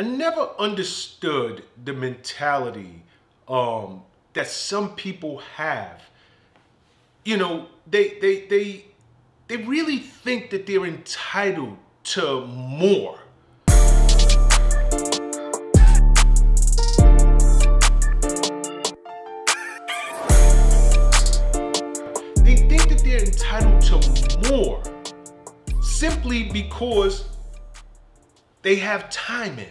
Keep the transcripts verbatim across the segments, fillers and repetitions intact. I never understood the mentality um, that some people have. You know, they, they, they, they really think that they're entitled to more. They think that they're entitled to more simply because they have time in.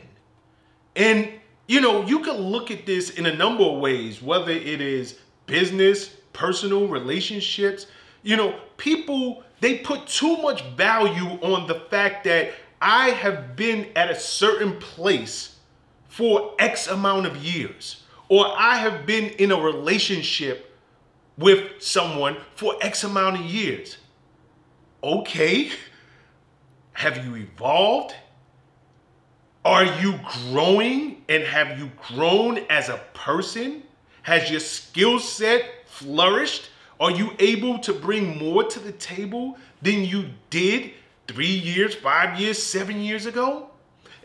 And, you know, you can look at this in a number of ways, whether it is business, personal relationships. You know, people, they put too much value on the fact that I have been at a certain place for X amount of years, or I have been in a relationship with someone for X amount of years. Okay, have you evolved? Are you growing, and have you grown as a person? Has your skill set flourished? Are you able to bring more to the table than you did three years, five years, seven years ago?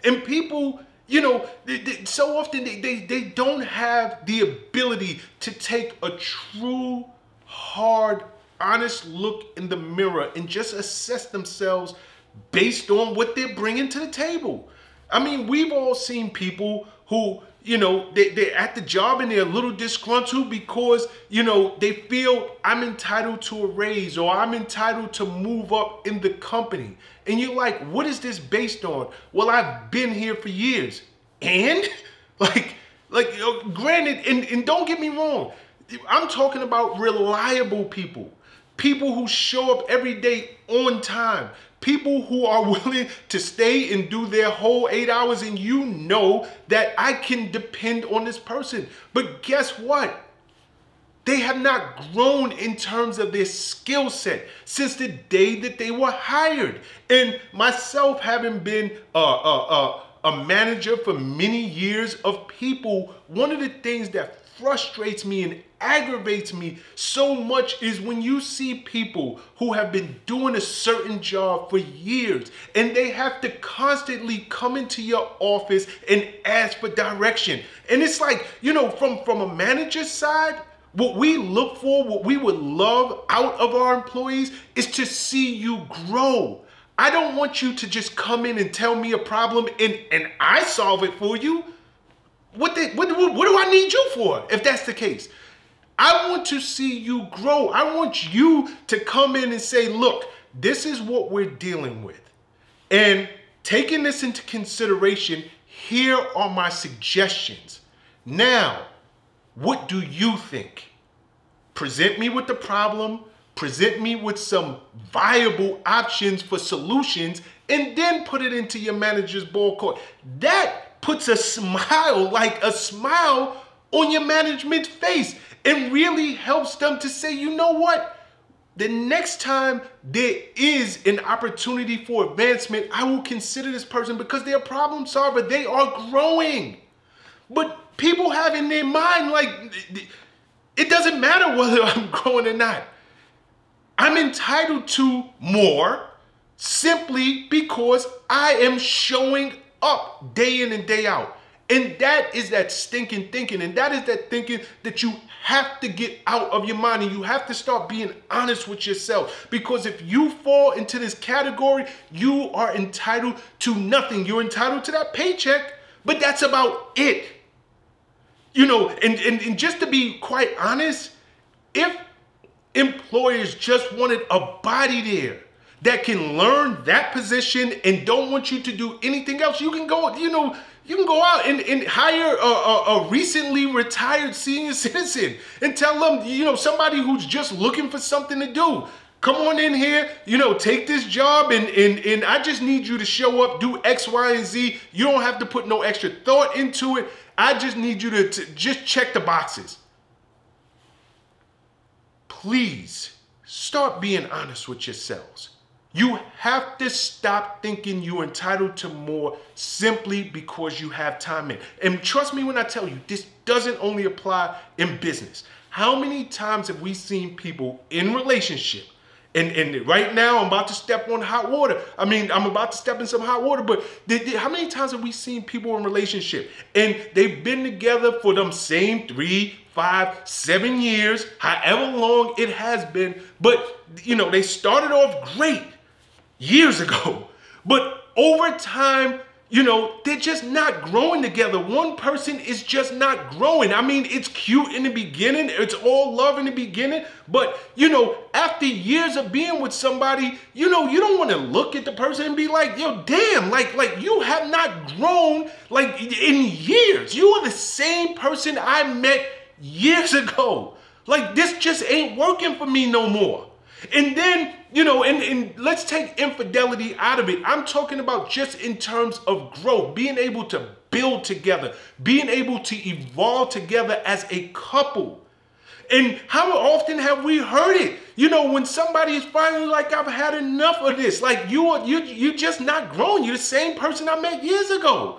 And people, you know, they, they, so often they, they, they don't have the ability to take a true, hard, honest look in the mirror and just assess themselves based on what they're bringing to the table. I mean, we've all seen people who, you know, they, they're at the job and they're a little disgruntled because, you know, they feel I'm entitled to a raise, or I'm entitled to move up in the company. And you're like, what is this based on? Well, I've been here for years. And like, like granted, and, and don't get me wrong, I'm talking about reliable people, people who show up every day on time, people who are willing to stay and do their whole eight hours, and you know that I can depend on this person. But guess what? They have not grown in terms of their skill set since the day that they were hired. And myself, having been a, a, a, a manager for many years of people, one of the things that frustrates me and aggravates me so much is when you see people who have been doing a certain job for years and they have to constantly come into your office and ask for direction. And it's like, you know, from, from a manager's side, what we look for, what we would love out of our employees is to see you grow. I don't want you to just come in and tell me a problem and, and I solve it for you. What, the, what, what do I need you for if that's the case? I want to see you grow. I want you to come in and say, look, this is what we're dealing with. And taking this into consideration, here are my suggestions. Now, what do you think? Present me with the problem. Present me with some viable options for solutions, and then put it into your manager's ball court. That puts a smile, like a smile on your management's face, and really helps them to say, you know what? The next time there is an opportunity for advancement, I will consider this person because they're a problem solver. They are growing. But people have in their mind, like, it doesn't matter whether I'm growing or not. I'm entitled to more simply because I am showing up up day in and day out. And that is that stinking thinking, and that is that thinking that you have to get out of your mind, and you have to start being honest with yourself, because if you fall into this category, you are entitled to nothing. You're entitled to that paycheck, but that's about it. You know, and, and, and just to be quite honest, if employers just wanted a body there that can learn that position and don't want you to do anything else, you can go, you know, you can go out and, and hire a, a, a recently retired senior citizen and tell them, you know, somebody who's just looking for something to do, come on in here, you know, take this job, and, and, and I just need you to show up, do X, Y, and Z. You don't have to put no extra thought into it. I just need you to, to just check the boxes. Please start being honest with yourselves. You have to stop thinking you're entitled to more simply because you have time in. And trust me when I tell you, this doesn't only apply in business. How many times have we seen people in relationship And, and right now, I'm about to step on hot water. I mean, I'm about to step in some hot water, but they, they, how many times have we seen people in relationship and they've been together for them same three, five, seven years, however long it has been, but you know, they started off great years ago, but over time, you know, they're just not growing together. One person is just not growing. I mean, it's cute in the beginning. It's all love in the beginning. But, you know, after years of being with somebody, you know, you don't want to look at the person and be like, yo, damn, like, like you have not grown like in years. You are the same person I met years ago. Like, this just ain't working for me no more. And then, you know, and, and let's take infidelity out of it. I'm talking about just in terms of growth, being able to build together, being able to evolve together as a couple. And how often have we heard it? You know, when somebody is finally like, I've had enough of this. Like, you are, you, you're just not growing. You're the same person I met years ago.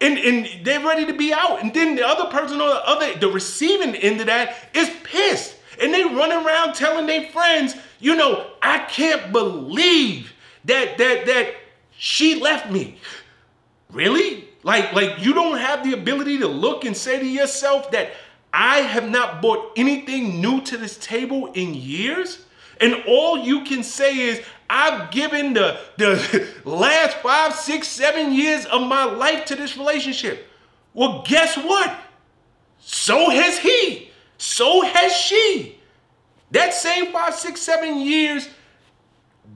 And, and they're ready to be out. And then the other person or the other, the receiving end of that is pissed. And they run around telling their friends, you know, I can't believe that that that she left me. Really? Like, like you don't have the ability to look and say to yourself that I have not brought anything new to this table in years? And all you can say is, I've given the, the last five, six, seven years of my life to this relationship. Well, guess what? So has he. So has she. That same five, six, seven years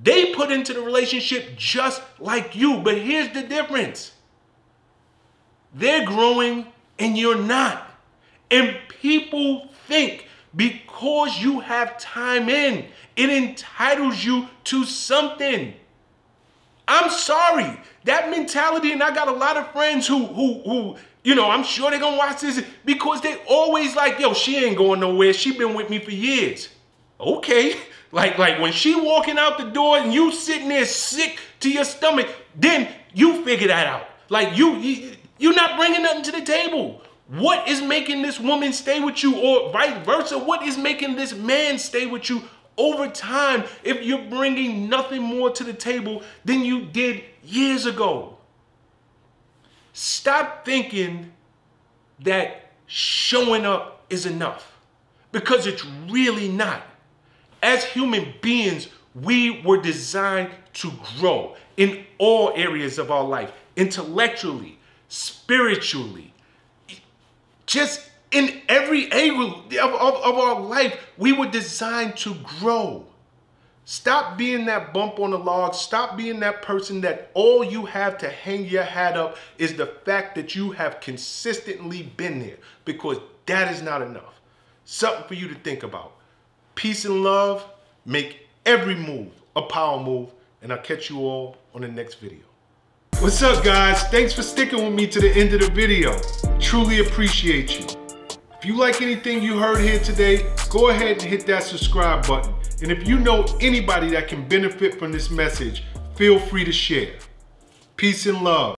they put into the relationship just like you. But here's the difference. They're growing and you're not. And people think because you have time in, it entitles you to something. I'm sorry. That mentality, and I got a lot of friends who, who, who, you know, I'm sure they're going to watch this because they always like, yo, she ain't going nowhere. She been with me for years. Okay. Like, like when she walking out the door and you sitting there sick to your stomach, then you figure that out. Like you, you you're not bringing nothing to the table. What is making this woman stay with you, or vice versa? What is making this man stay with you over time if you're bringing nothing more to the table than you did years ago? Stop thinking that showing up is enough, because it's really not. As human beings, we were designed to grow in all areas of our life, intellectually, spiritually, just in every area of, of, of our life, we were designed to grow. Stop being that bump on the log. Stop being that person that all you have to hang your hat up is the fact that you have consistently been there, because that is not enough. Something for you to think about. Peace and love. Make every move a power move, and I'll catch you all on the next video. What's up, guys? Thanks for sticking with me to the end of the video. Truly appreciate you. If you like anything you heard here today, go ahead and hit that subscribe button. And if you know anybody that can benefit from this message, feel free to share. Peace and love.